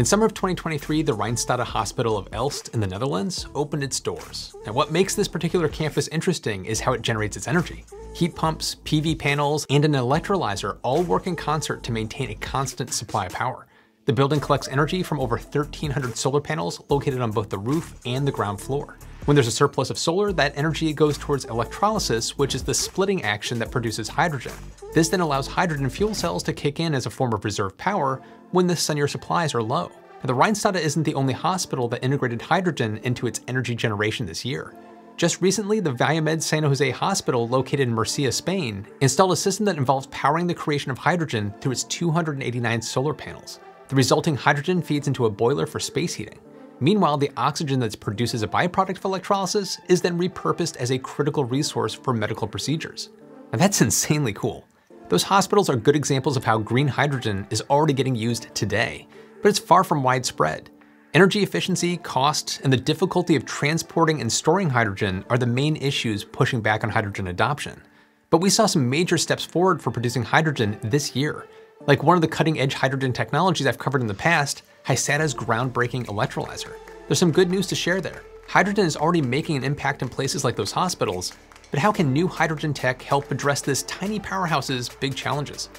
In summer of 2023, the Rijnstate Hospital of Elst in the Netherlands opened its doors. Now, what makes this particular campus interesting is how it generates its energy. Heat pumps, PV panels, and an electrolyzer all work in concert to maintain a constant supply of power. The building collects energy from over 1,300 solar panels located on both the roof and the ground floor. When there's a surplus of solar, that energy goes towards electrolysis, which is the splitting action that produces hydrogen. This then allows hydrogen fuel cells to kick in as a form of reserve power when the sunnier supplies are low. Now, the Rijnstate isn't the only hospital that integrated hydrogen into its energy generation this year. Just recently, the Viamed San Jose Hospital, located in Murcia, Spain, installed a system that involves powering the creation of hydrogen through its 289 solar panels. The resulting hydrogen feeds into a boiler for space heating. Meanwhile, the oxygen that's produced as a byproduct of electrolysis is then repurposed as a critical resource for medical procedures. Now that's insanely cool. Those hospitals are good examples of how green hydrogen is already getting used today, but it's far from widespread. Energy efficiency, cost, and the difficulty of transporting and storing hydrogen are the main issues pushing back on hydrogen adoption. But we saw some major steps forward for producing hydrogen this year. Like one of the cutting-edge hydrogen technologies I've covered in the past, Hysata's groundbreaking electrolyzer. There's some good news to share there. Hydrogen is already making an impact in places like those hospitals, but how can new hydrogen tech help address this tiny powerhouse's big challenges?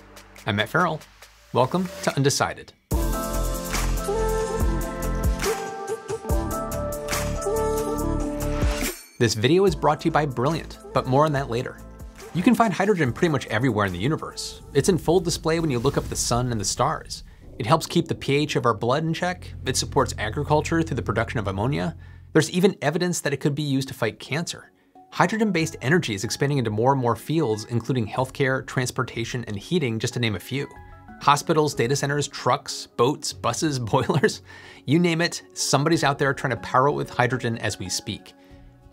I'm Matt Ferrell. Welcome to Undecided. This video is brought to you by Brilliant, but more on that later. You can find hydrogen pretty much everywhere in the universe. It's in full display when you look up at the sun and the stars. It helps keep the pH of our blood in check. It supports agriculture through the production of ammonia. There's even evidence that it could be used to fight cancer. Hydrogen-based energy is expanding into more and more fields, including healthcare, transportation, and heating, just to name a few. Hospitals, data centers, trucks, boats, buses, boilers, you name it, somebody's out there trying to power it with hydrogen as we speak.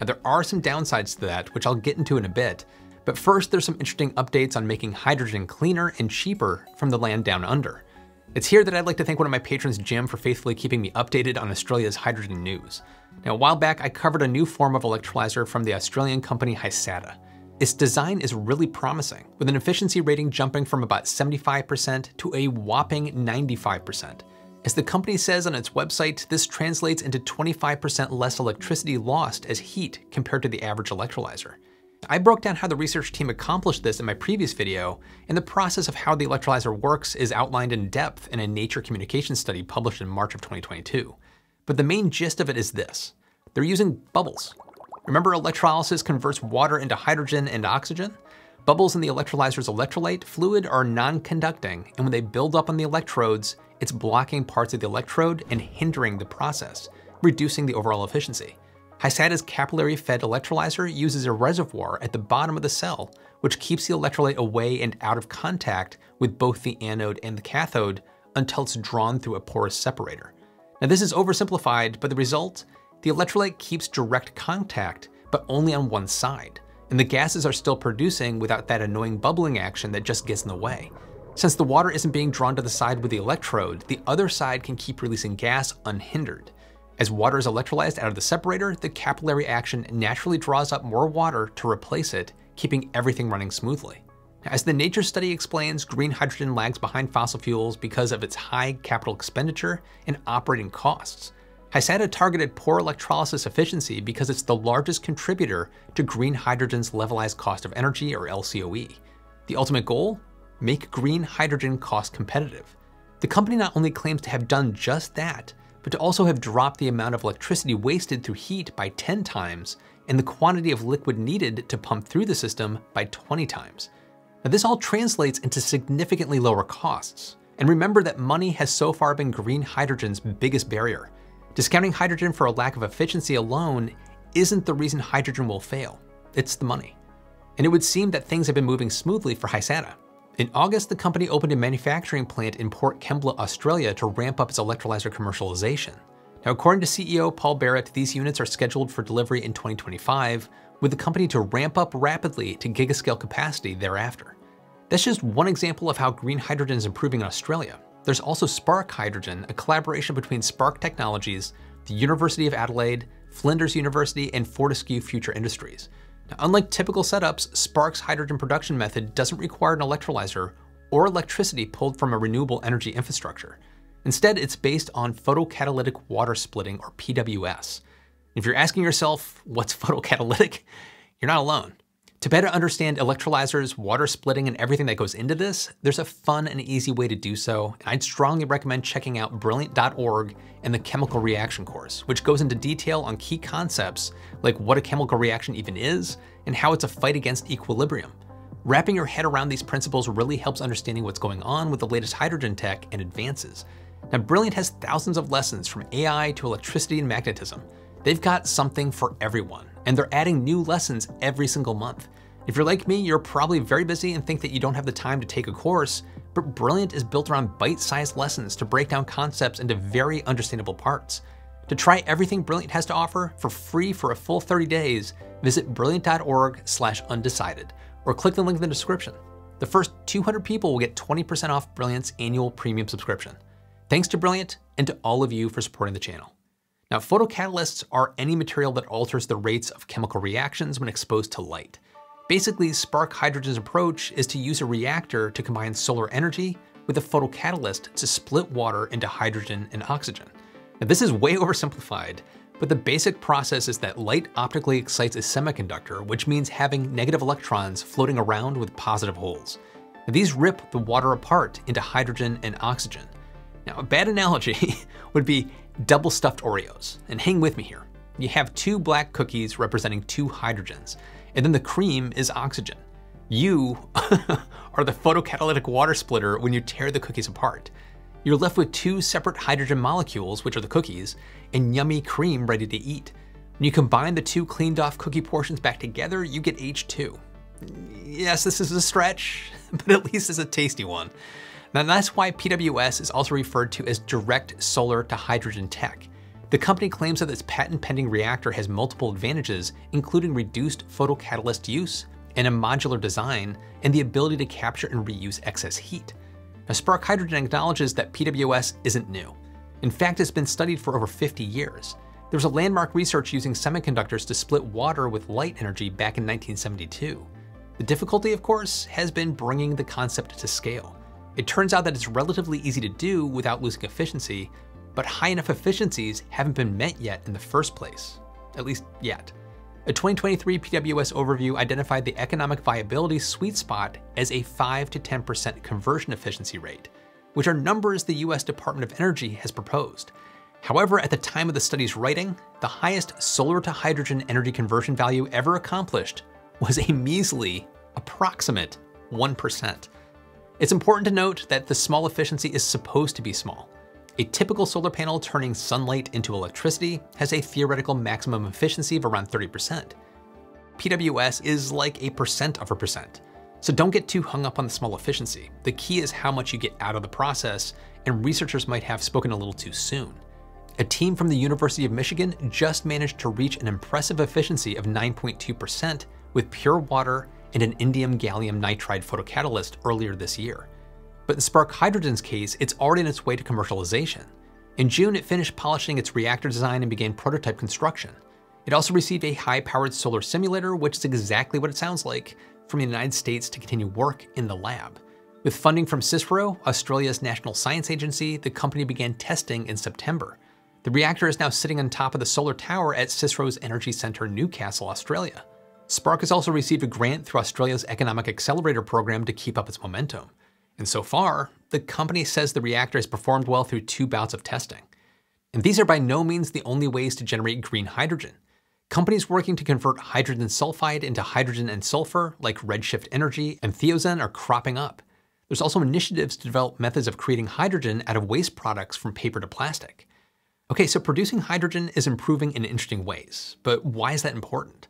Now, there are some downsides to that, which I'll get into in a bit. But first, there's some interesting updates on making hydrogen cleaner and cheaper from the land down under. It's here that I'd like to thank one of my patrons, Jim, for faithfully keeping me updated on Australia's hydrogen news. Now, a while back, I covered a new form of electrolyzer from the Australian company Hysata. Its design is really promising, with an efficiency rating jumping from about 75% to a whopping 95%. As the company says on its website, this translates into 25% less electricity lost as heat compared to the average electrolyzer. I broke down how the research team accomplished this in my previous video, and the process of how the electrolyzer works is outlined in depth in a Nature Communications study published in March of 2022. But the main gist of it is this. They're using bubbles. Remember, electrolysis converts water into hydrogen and oxygen? Bubbles in the electrolyzer's electrolyte fluid are non-conducting, and when they build up on the electrodes, it's blocking parts of the electrode and hindering the process, reducing the overall efficiency. Hysata's capillary-fed electrolyzer uses a reservoir at the bottom of the cell, which keeps the electrolyte away and out of contact with both the anode and the cathode until it's drawn through a porous separator. Now, this is oversimplified, but the result? The electrolyte keeps direct contact, but only on one side, and the gases are still producing without that annoying bubbling action that just gets in the way. Since the water isn't being drawn to the side with the electrode, the other side can keep releasing gas unhindered. As water is electrolyzed out of the separator, the capillary action naturally draws up more water to replace it, keeping everything running smoothly. Now, as the Nature study explains, green hydrogen lags behind fossil fuels because of its high capital expenditure and operating costs. Hysata targeted poor electrolysis efficiency because it's the largest contributor to green hydrogen's levelized cost of energy, or LCOE. The ultimate goal? Make green hydrogen cost competitive. The company not only claims to have done just that, but to also have dropped the amount of electricity wasted through heat by 10 times and the quantity of liquid needed to pump through the system by 20 times. Now, this all translates into significantly lower costs. And remember that money has so far been green hydrogen's biggest barrier. Discounting hydrogen for a lack of efficiency alone isn't the reason hydrogen will fail. It's the money. And it would seem that things have been moving smoothly for Hysata. In August, the company opened a manufacturing plant in Port Kembla, Australia, to ramp up its electrolyzer commercialization. Now, according to CEO Paul Barrett, these units are scheduled for delivery in 2025, with the company to ramp up rapidly to gigascale capacity thereafter. That's just one example of how green hydrogen is improving in Australia. There's also Spark Hydrogen, a collaboration between Spark Technologies, the University of Adelaide, Flinders University, and Fortescue Future Industries. Now, unlike typical setups, Spark's hydrogen production method doesn't require an electrolyzer or electricity pulled from a renewable energy infrastructure. Instead, it's based on photocatalytic water splitting, or PWS. If you're asking yourself, what's photocatalytic? You're not alone. To better understand electrolyzers, water splitting, and everything that goes into this, there's a fun and easy way to do so, and I'd strongly recommend checking out brilliant.org and the chemical reaction course, which goes into detail on key concepts like what a chemical reaction even is and how it's a fight against equilibrium. Wrapping your head around these principles really helps understanding what's going on with the latest hydrogen tech and advances. Now, Brilliant has thousands of lessons from AI to electricity and magnetism. They've got something for everyone, and they're adding new lessons every single month. If you're like me, you're probably very busy and think that you don't have the time to take a course, but Brilliant is built around bite-sized lessons to break down concepts into very understandable parts. To try everything Brilliant has to offer for free for a full 30 days, visit brilliant.org/undecided, or click the link in the description. The first 200 people will get 20% off Brilliant's annual premium subscription. Thanks to Brilliant and to all of you for supporting the channel. Now, photocatalysts are any material that alters the rates of chemical reactions when exposed to light. Basically, Spark Hydrogen's approach is to use a reactor to combine solar energy with a photocatalyst to split water into hydrogen and oxygen. Now, this is way oversimplified, but the basic process is that light optically excites a semiconductor, which means having negative electrons floating around with positive holes. Now, these rip the water apart into hydrogen and oxygen. Now, a bad analogy would be double stuffed Oreos, and hang with me here. You have two black cookies representing two hydrogens, and then the cream is oxygen. You are the photocatalytic water splitter when you tear the cookies apart. You're left with two separate hydrogen molecules, which are the cookies, and yummy cream ready to eat. When you combine the two cleaned off cookie portions back together, you get H2. Yes, this is a stretch, but at least it's a tasty one. Now, that's why PWS is also referred to as direct solar to hydrogen tech. The company claims that its patent-pending reactor has multiple advantages, including reduced photocatalyst use and a modular design, and the ability to capture and reuse excess heat. Now, Spark Hydrogen acknowledges that PWS isn't new. In fact, it's been studied for over 50 years. There was a landmark research using semiconductors to split water with light energy back in 1972. The difficulty, of course, has been bringing the concept to scale. It turns out that it's relatively easy to do without losing efficiency, but high enough efficiencies haven't been met yet in the first place, at least yet. A 2023 PWS overview identified the economic viability sweet spot as a 5 to 10% conversion efficiency rate, which are numbers the US Department of Energy has proposed. However, at the time of the study's writing, the highest solar to hydrogen energy conversion value ever accomplished was a measly, approximate 1%. It's important to note that the small efficiency is supposed to be small. A typical solar panel turning sunlight into electricity has a theoretical maximum efficiency of around 30%. PWS is like a percent of a percent. So don't get too hung up on the small efficiency. The key is how much you get out of the process, and researchers might have spoken a little too soon. A team from the University of Michigan just managed to reach an impressive efficiency of 9.2% with pure water and an indium-gallium-nitride photocatalyst earlier this year. But in Spark Hydrogen's case, it's already on its way to commercialization. In June, it finished polishing its reactor design and began prototype construction. It also received a high-powered solar simulator, which is exactly what it sounds like, from the United States to continue work in the lab. With funding from CSIRO, Australia's National Science Agency, the company began testing in September. The reactor is now sitting on top of the solar tower at CSIRO's Energy Centre, Newcastle, Australia. Spark has also received a grant through Australia's Economic Accelerator program to keep up its momentum. And so far, the company says the reactor has performed well through 2 bouts of testing. And these are by no means the only ways to generate green hydrogen. Companies working to convert hydrogen sulfide into hydrogen and sulfur, like Redshift Energy and Theozen, are cropping up. There's also initiatives to develop methods of creating hydrogen out of waste products from paper to plastic. Okay, so producing hydrogen is improving in interesting ways, but why is that important?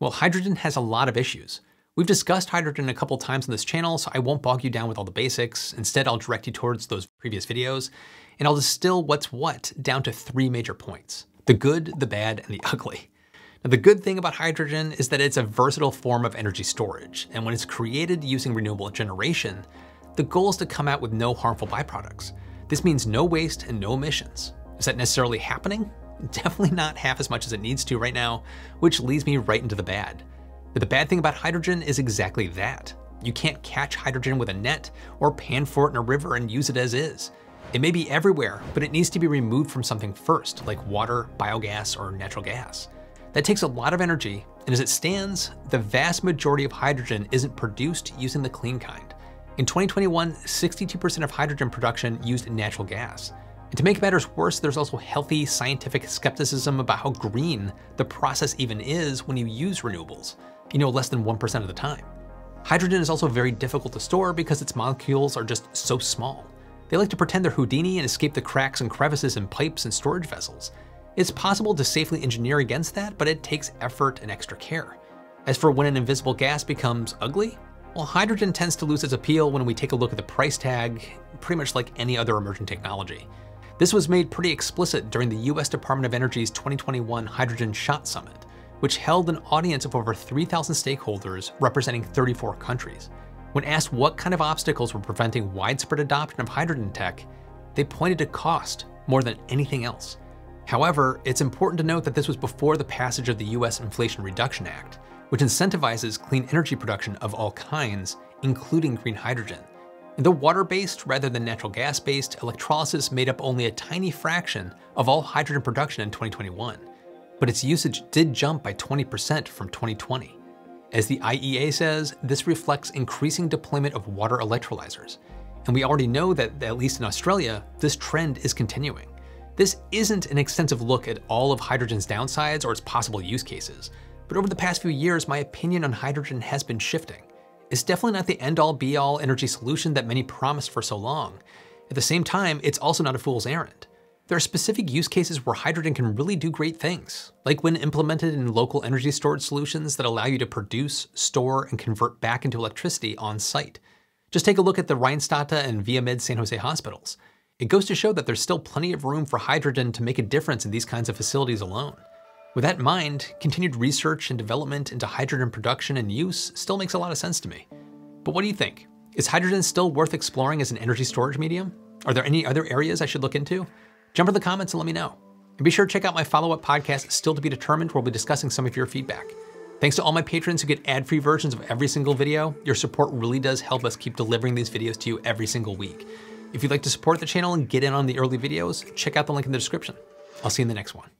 Well, hydrogen has a lot of issues. We've discussed hydrogen a couple times on this channel, so I won't bog you down with all the basics. Instead, I'll direct you towards those previous videos, and I'll distill what's what down to 3 major points: the good, the bad, and the ugly. Now, the good thing about hydrogen is that it's a versatile form of energy storage, and when it's created using renewable generation, the goal is to come out with no harmful byproducts. This means no waste and no emissions. Is that necessarily happening? Definitely not half as much as it needs to right now, which leads me right into the bad. But the bad thing about hydrogen is exactly that. You can't catch hydrogen with a net or pan for it in a river and use it as is. It may be everywhere, but it needs to be removed from something first, like water, biogas, or natural gas. That takes a lot of energy, and as it stands, the vast majority of hydrogen isn't produced using the clean kind. In 2021, 62% of hydrogen production used natural gas. And to make matters worse, there's also healthy scientific skepticism about how green the process even is when you use renewables, less than 1% of the time. Hydrogen is also very difficult to store because its molecules are just so small. They like to pretend they're Houdini and escape the cracks and crevices in pipes and storage vessels. It's possible to safely engineer against that, but it takes effort and extra care. As for when an invisible gas becomes ugly, well, hydrogen tends to lose its appeal when we take a look at the price tag, pretty much like any other emerging technology. This was made pretty explicit during the US Department of Energy's 2021 Hydrogen Shot Summit, which held an audience of over 3,000 stakeholders representing 34 countries. When asked what kind of obstacles were preventing widespread adoption of hydrogen tech, they pointed to cost more than anything else. However, it's important to note that this was before the passage of the US Inflation Reduction Act, which incentivizes clean energy production of all kinds, including green hydrogen. And though water-based rather than natural gas-based, electrolysis made up only a tiny fraction of all hydrogen production in 2021, but its usage did jump by 20% from 2020. As the IEA says, this reflects increasing deployment of water electrolyzers. And we already know that, at least in Australia, this trend is continuing. This isn't an extensive look at all of hydrogen's downsides or its possible use cases, but over the past few years, my opinion on hydrogen has been shifting. It's definitely not the end-all be-all energy solution that many promised for so long. At the same time, it's also not a fool's errand. There are specific use cases where hydrogen can really do great things, like when implemented in local energy storage solutions that allow you to produce, store, and convert back into electricity on site. Just take a look at the Rijnstate and Viamed San Jose hospitals. It goes to show that there's still plenty of room for hydrogen to make a difference in these kinds of facilities alone. With that in mind, continued research and development into hydrogen production and use still makes a lot of sense to me. But what do you think? Is hydrogen still worth exploring as an energy storage medium? Are there any other areas I should look into? Jump in the comments and let me know. And be sure to check out my follow-up podcast, Still to Be Determined, where we'll be discussing some of your feedback. Thanks to all my patrons who get ad-free versions of every single video. Your support really does help us keep delivering these videos to you every single week. If you'd like to support the channel and get in on the early videos, check out the link in the description. I'll see you in the next one.